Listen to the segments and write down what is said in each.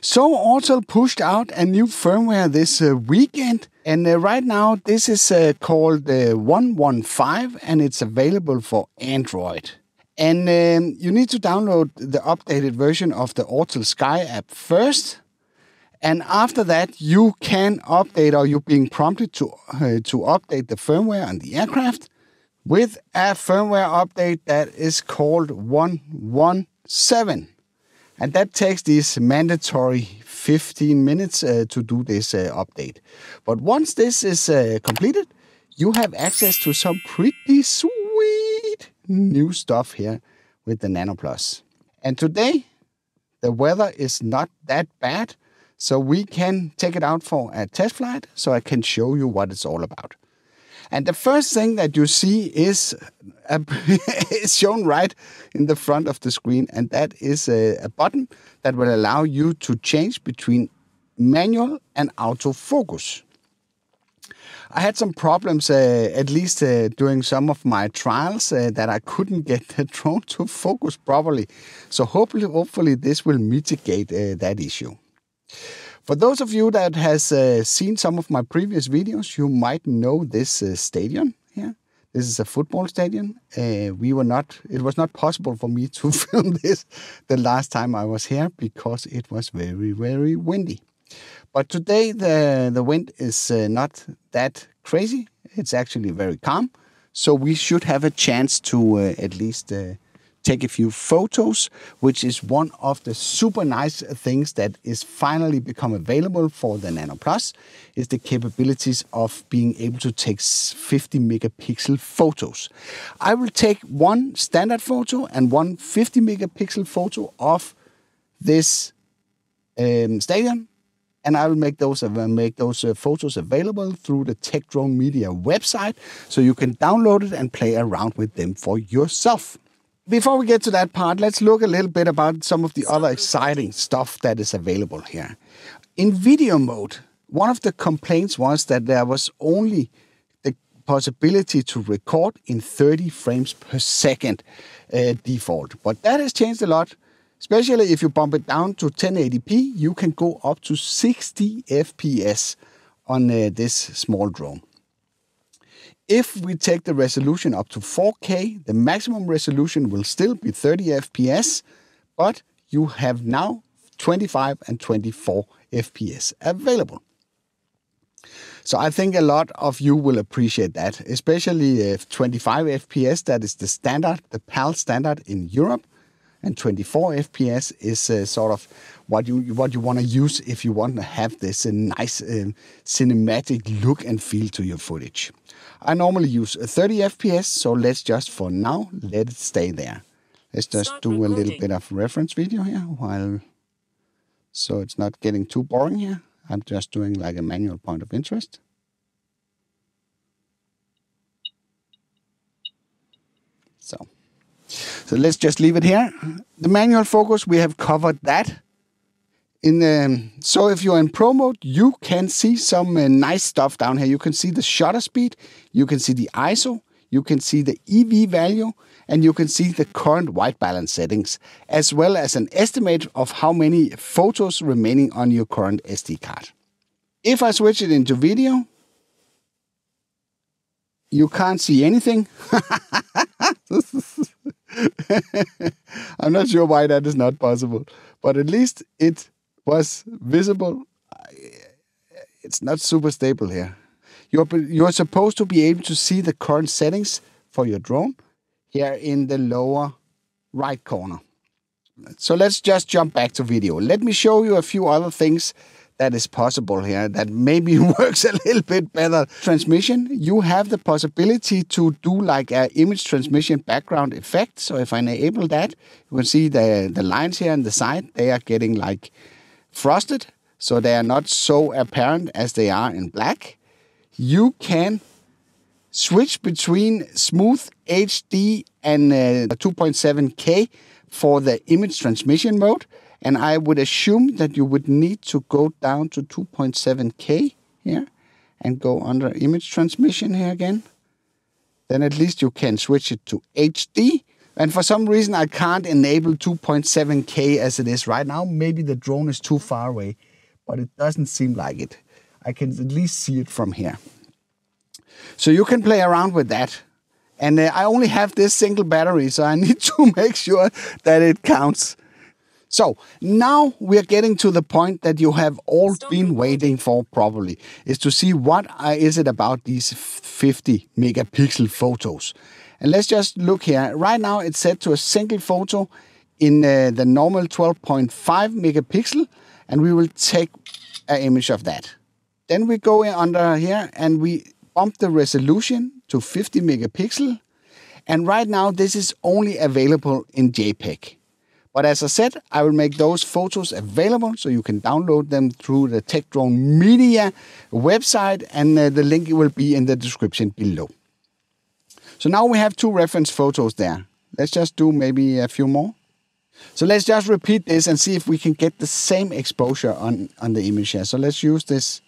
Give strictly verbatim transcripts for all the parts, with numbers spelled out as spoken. So Autel pushed out a new firmware this uh, weekend, and uh, right now this is uh, called uh, one one five, and it's available for Android. And um, you need to download the updated version of the Autel Sky app first. And after that, you can update, or you're being prompted to, uh, to update the firmware on the aircraft with a firmware update that is called one one seven. And that takes these mandatory fifteen minutes uh, to do this uh, update. But once this is uh, completed, you have access to some pretty sweet new stuff here with the Nano Plus. And today, the weather is not that bad, so we can take it out for a test flight, so I can show you what it's all about. And the first thing that you see is, a is shown right in the front of the screen, and that is a, a button that will allow you to change between manual and autofocus. I had some problems, uh, at least uh, during some of my trials, uh, that I couldn't get the drone to focus properly. So hopefully, hopefully this will mitigate uh, that issue. For those of you that has uh, seen some of my previous videos, you might know this uh, stadium here. This is a football stadium. Uh, we were not, it was not possible for me to film this the last time I was here because it was very, very windy. But today the, the wind is uh, not that crazy. It's actually very calm. So we should have a chance to uh, at least uh, take a few photos, which is one of the super nice things that is finally become available for the Nano Plus, is the capabilities of being able to take fifty megapixel photos. I will take one standard photo and one fifty megapixel photo of this um, stadium, and I will make those, uh, make those uh, photos available through the Tech Drone Media website, so you can download it and play around with them for yourself. Before we get to that part, let's look a little bit about some of the other exciting stuff that is available here. In video mode, one of the complaints was that there was only the possibility to record in thirty frames per second uh, default. But that has changed a lot, especially if you bump it down to ten eighty p, you can go up to sixty F P S on uh, this small drone. If we take the resolution up to four K, the maximum resolution will still be thirty F P S, but you have now twenty-five and twenty-four F P S available. So I think a lot of you will appreciate that, especially if twenty-five F P S, that is the standard, the PAL standard in Europe, and twenty-four F P S is uh, sort of what you what you want to use if you want to have this uh, nice uh, cinematic look and feel to your footage. I normally use thirty F P S, so let's just for now let it stay there. Let's just Start do recording. a little bit of reference video here, while so it's not getting too boring here. I'm just doing like a manual point of interest. So. So let's just leave it here. The manual focus, we have covered that. In um, so if you're in Pro mode, you can see some uh, nice stuff down here. You can see the shutter speed, you can see the I S O, you can see the E V value, and you can see the current white balance settings, as well as an estimate of how many photos remaining on your current S D card. If I switch it into video, you can't see anything. I'm not sure why that is not possible, but at least it was visible. It's not super stable here. You're, you're supposed to be able to see the current settings for your drone here in the lower right corner. So let's just jump back to video. Let me show you a few other things that is possible here that maybe works a little bit better. Transmission, you have the possibility to do like an image transmission background effect. So if I enable that, you can see the, the lines here on the side, they are getting like frosted. So they are not so apparent as they are in black. You can switch between smooth, H D and uh, two point seven K for the image transmission mode. And I would assume that you would need to go down to two point seven K here and go under image transmission here again. Then at least you can switch it to H D. And for some reason, I can't enable two point seven K as it is right now. Maybe the drone is too far away, but it doesn't seem like it. I can at least see it from here. So you can play around with that. And uh, I only have this single battery, so I need to make sure that it counts. So now we are getting to the point that you have all been waiting for probably, is to see what is it about these fifty megapixel photos. And let's just look here. Right now it's set to a single photo in uh, the normal twelve point five megapixel, and we will take an image of that. Then we go in under here and we bump the resolution to fifty megapixel. And right now this is only available in JPEG. But as I said, I will make those photos available so you can download them through the Tech Drone Media website, and uh, the link will be in the description below. So now we have two reference photos there. Let's just do maybe a few more. So let's just repeat this and see if we can get the same exposure on, on the image here. So let's use this,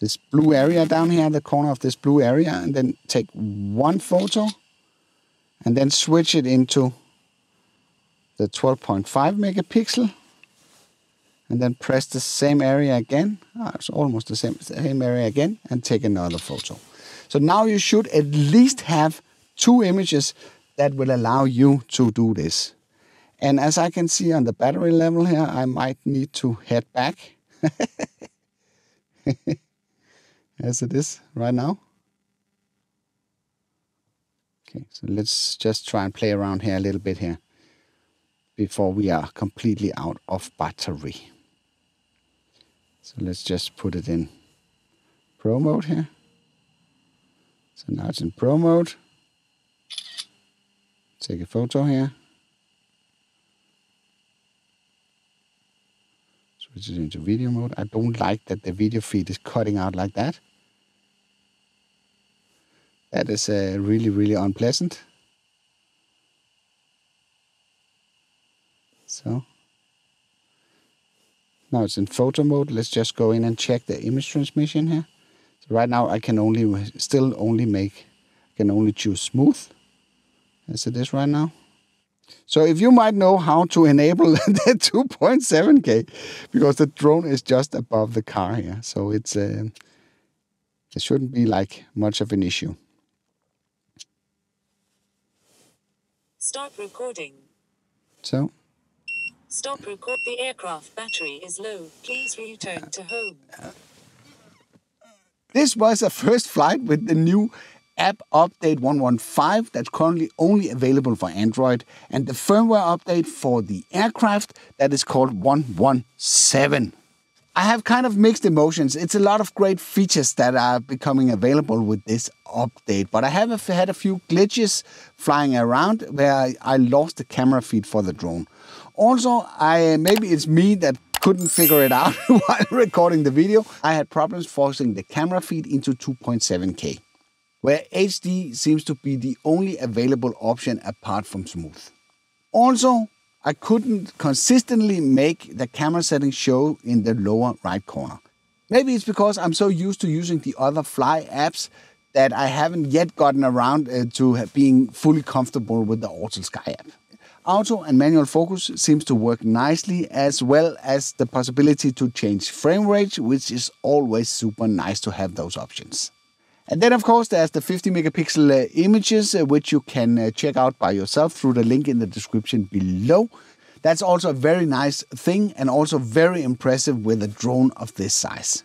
this blue area down here, the corner of this blue area, and then take one photo and then switch it into the twelve point five megapixel, and then press the same area again. Oh, it's almost the same, same area again, and take another photo. So now you should at least have two images that will allow you to do this. And as I can see on the battery level here, I might need to head back as it is right now. Okay, so let's just try and play around here a little bit here before we are completely out of battery. So let's just put it in Pro mode here. So now it's in Pro mode. Take a photo here. Switch it into video mode. I don't like that the video feed is cutting out like that. That is uh, really, really unpleasant. So now it's in photo mode. Let's just go in and check the image transmission here. So right now I can only still only make can only choose smooth as it is right now. So if you might know how to enable the two point seven K, because the drone is just above the car here, so it's uh, it shouldn't be like much of an issue. Start recording. So. Stop record. The aircraft battery is low. Please return to home. This was a first flight with the new app update one one five that's currently only available for Android, and the firmware update for the aircraft that is called one one seven. I have kind of mixed emotions. It's a lot of great features that are becoming available with this update, but I have had a few glitches flying around where I lost the camera feed for the drone. Also, I, maybe it's me that couldn't figure it out while recording the video. I had problems forcing the camera feed into two point seven K, where H D seems to be the only available option apart from smooth. Also, I couldn't consistently make the camera settings show in the lower right corner. Maybe it's because I'm so used to using the other Fly apps that I haven't yet gotten around uh, to being fully comfortable with the Autel Sky app. Auto and manual focus seems to work nicely, as well as the possibility to change frame rate, which is always super nice to have those options. And then of course there's the fifty megapixel uh, images, uh, which you can uh, check out by yourself through the link in the description below. That's also a very nice thing, and also very impressive with a drone of this size.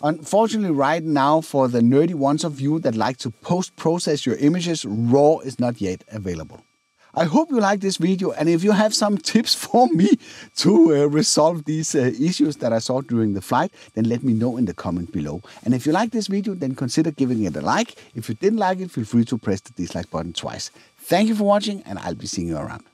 Unfortunately, right now, for the nerdy ones of you that like to post-process your images, RAW is not yet available. I hope you like this video, and if you have some tips for me to uh, resolve these uh, issues that I saw during the flight, then let me know in the comment below. And if you like this video, then consider giving it a like. If you didn't like it, feel free to press the dislike button twice. Thank you for watching, and I'll be seeing you around.